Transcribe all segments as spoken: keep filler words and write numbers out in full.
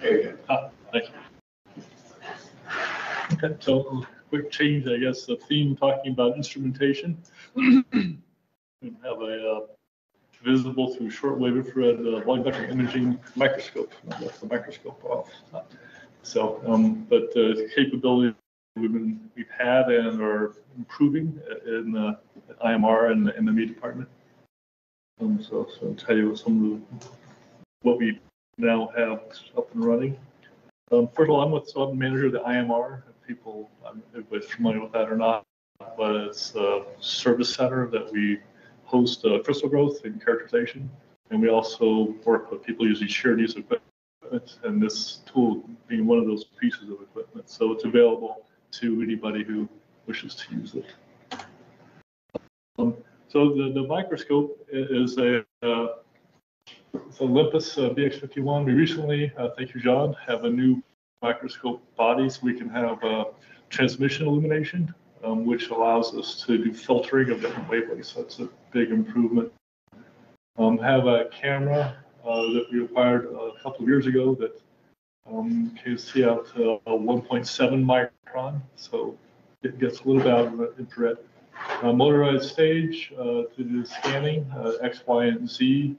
There you go. Ah, so quick change, I guess, the theme talking about instrumentation. We have a uh, visible through shortwave infrared uh, light vector imaging microscope. That's the microscope off. So, um, but uh, capability we've been we've had and are improving in uh, I M R and in the M E department. Um, so, so I'll tell you some of the, what we now have up and running. Um, first of all, I'm with the manager of the I M R. If people, I'm everybody's familiar with that or not, but it's a service center that we host uh, crystal growth and characterization, and we also work with people using shared use of equipment, and this tool being one of those pieces of equipment. So it's available to anybody who wishes to use it. Um, so the, the microscope is a uh, Olympus uh, B X fifty-one. We recently, uh, thank you, John, have a new microscope body, so we can have uh, transmission illumination, Um, which allows us to do filtering of different wavelengths. So that's a big improvement. Um, have a camera uh, that we acquired a couple of years ago that um, can see out to uh, one point seven micron, so it gets a little bit out of the infrared. Uh, motorized stage uh, to do scanning, uh, X, Y, and Z.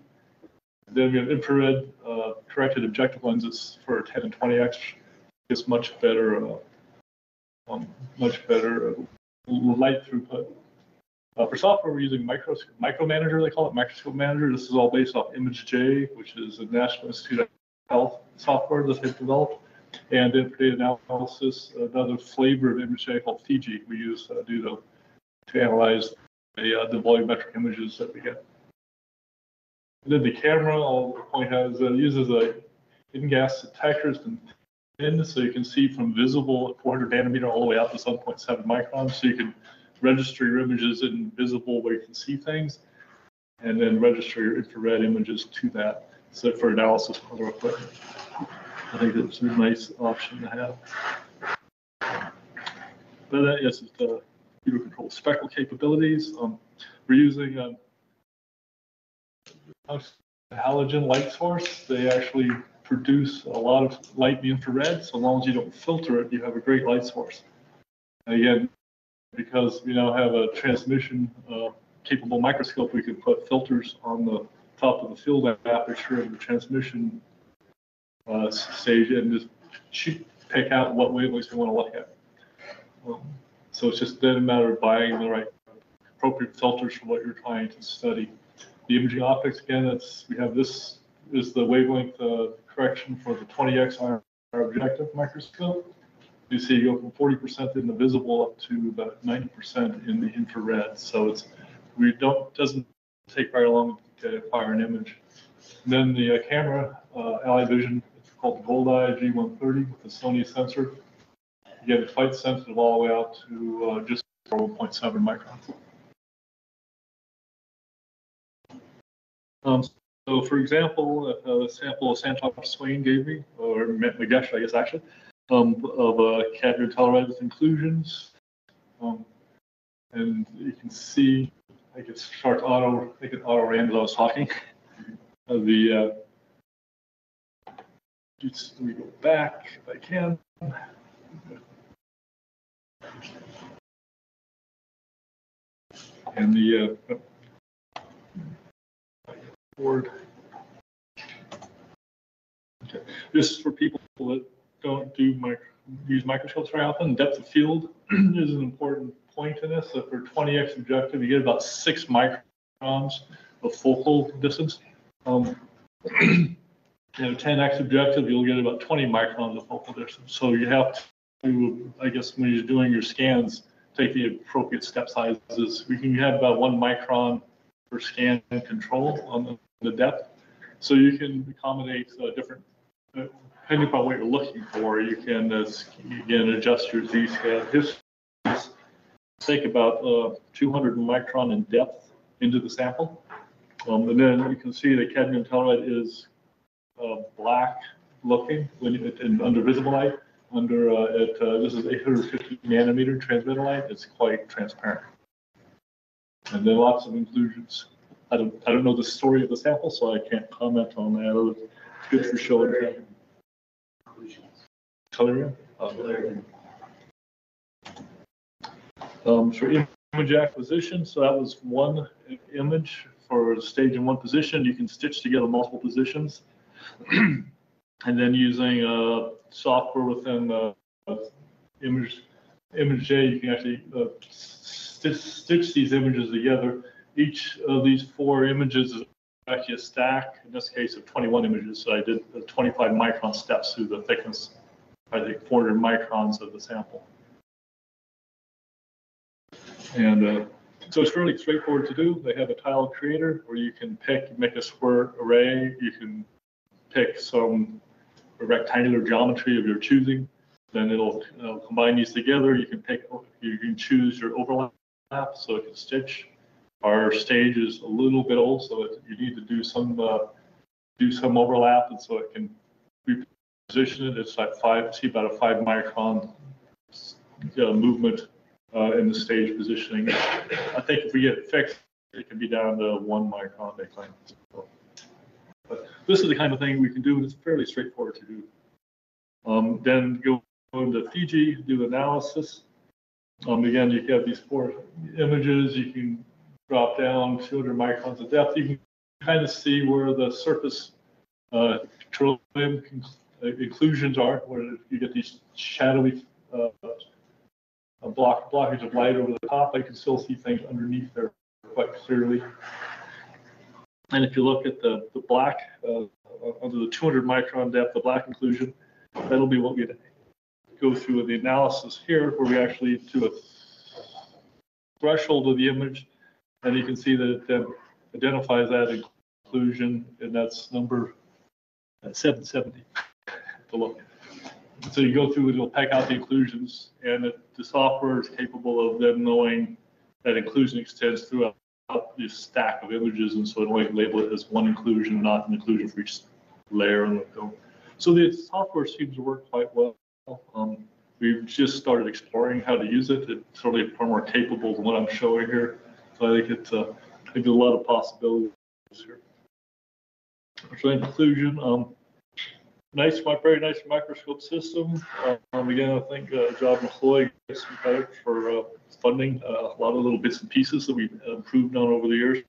Then we have infrared uh, corrected objective lenses for ten and twenty X. It's much better. Uh, Um, much better light throughput. Uh, for software, we're using micro, Micromanager, they call it, Microscope Manager. This is all based off ImageJ, which is a National Institute of Health software that they've developed. And then for data analysis, another flavor of ImageJ called Fiji, we use uh, do the, to analyze the, uh, the volumetric images that we get. And then the camera, I'll point out, is that it uses a hidden gas detector. It's been in, so you can see from visible at four hundred nanometer all the way out to one point seven microns. So you can register your images in visible where you can see things, and then register your infrared images to that. So for analysis of other equipment, I think that's a nice option to have. But that is the computer control spectral capabilities. Um, we're using a halogen light source. They actually produce a lot of light in the infrared, so long as you don't filter it, you have a great light source. Again, because we now have a transmission uh, capable microscope, we can put filters on the top of the field aperture of the transmission uh, stage and just pick out what wavelengths we want to look at. Um, so it's just then a matter of buying the right appropriate filters for what you're trying to study. The imaging optics, again, that's, we have this is the wavelength uh, correction for the twenty X I M R objective microscope. You see you go from forty percent in the visible up to about ninety percent in the infrared. So it's we don't doesn't take very long to fire an image. And then the uh, camera, uh, AliVision, it's called the Gold Eye G one thirty with the Sony sensor. You get it light sensitive all the way out to uh, just one point seven microns. Um, So, for example, a sample Santosh Swain gave me, or Magesh, I guess, actually, um, of uh, cadmium telluride with inclusions. Um, and you can see, I can start auto, I can auto ran as I was talking. Uh, the, uh, just, let me go back if I can. And the, uh, Board. Okay. Just for people that don't do micro, use microscopes very often, depth of field is an important point in this. So for twenty X objective, you get about six microns of focal distance. Um, you know, ten X objective, you'll get about twenty microns of focal distance. So you have to, I guess, when you're doing your scans, take the appropriate step sizes. We can have about one micron per scan control on the the depth, so you can accommodate uh, different, uh, depending upon what you're looking for, you can, uh, you can adjust your Z-scan. Just take about uh, two hundred micron in depth into the sample, um, and then you can see the cadmium telluride is uh, black looking when you, in, under visible light. Under uh, at, uh, this is eight hundred fifty nanometer transmitter light. It's quite transparent, and then lots of inclusions. I don't, I don't know the story of the sample, so I can't comment on that. It's good for showing. conclusions. Clear? Clear. Um, for image acquisition, so that was one image for stage in one position. You can stitch together multiple positions. And then using uh, software within uh, image, ImageJ, you can actually uh, stitch, stitch these images together. Each of these four images is actually a stack, in this case, of twenty-one images. So I did uh, twenty-five micron steps through the thickness, I think four hundred microns of the sample. And uh, so it's really straightforward to do. They have a tile creator where you can pick, make a square array. You can pick some rectangular geometry of your choosing. Then it'll uh, combine these together. You can pick, you can choose your overlap so it can stitch. Our stage is a little bit old, so it, you need to do some uh, do some overlap, and so it can reposition it. It's like five, see about a five micron uh, movement. Uh, in the stage positioning. I think if we get it fixed, it can be down to one micron, they claim. So, but this is the kind of thing we can do, and it's fairly straightforward to do. Um, then go into Fiji, do analysis. Um, again, you have these four images. You can drop down two hundred microns of depth. You can kind of see where the surface uh, petroleum inclusions are, where you get these shadowy uh, A block blockage of light over the top. I can still see things underneath there quite clearly. And if you look at the the black uh, under the two hundred micron depth, the black inclusion, that'll be what we go through with the analysis here, where we actually do a threshold of the image, and you can see that it identifies that inclusion, and that's number seven seventy to look at. So you go through and it'll pack out the inclusions, and it, the software is capable of then knowing that inclusion extends throughout this stack of images, and so it'll label it as one inclusion, not an inclusion for each layer. And so the software seems to work quite well. Um, we've just started exploring how to use it. It's certainly far more capable than what I'm showing here. So I think it's uh, I think there's a lot of possibilities here. So inclusion. Um, Nice, very nice microscope system. Um, again, I think uh, John McCloy gets credit for uh, funding uh, a lot of little bits and pieces that we've improved on over the years.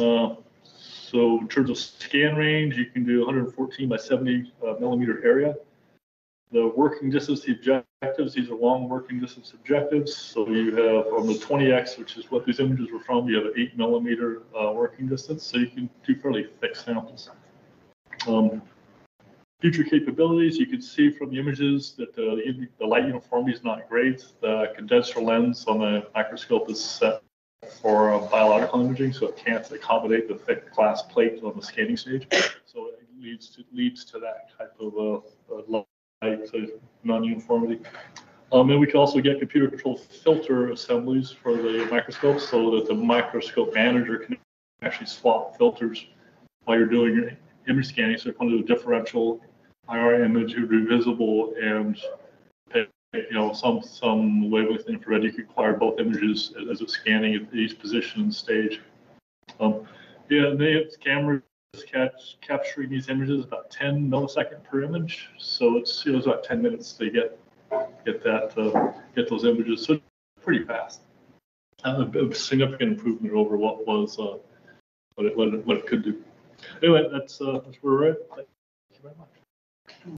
Uh, so in terms of scan range, you can do one hundred fourteen by seventy uh, millimeter area. The working distance, the objectives, these are long working distance objectives. So you have on the twenty X, which is what these images were from, you have an eight millimeter uh, working distance. So you can do fairly thick samples. Um, Future capabilities, you can see from the images that uh, the, the light uniformity is not great. The condenser lens on the microscope is set for uh, biological imaging, so it can't accommodate the thick glass plate on the scanning stage. So it leads to, leads to that type of uh, light uh, non-uniformity. Um, and we can also get computer-controlled filter assemblies for the microscopes so that the microscope manager can actually swap filters while you're doing your image scanning. So if you want to do a differential I R image, it would be visible and pick, you know, some some wavelength infrared. You could acquire both images as a scanning at each position and stage. Um, yeah, they have cameras catch, capturing these images about ten millisecond per image, so it's you know it's about ten minutes to get get that uh, get those images. So pretty fast. Uh, a significant improvement over what was uh, what it what it, what it could do. Anyway, that's uh, that's where we're at. Thank you very much.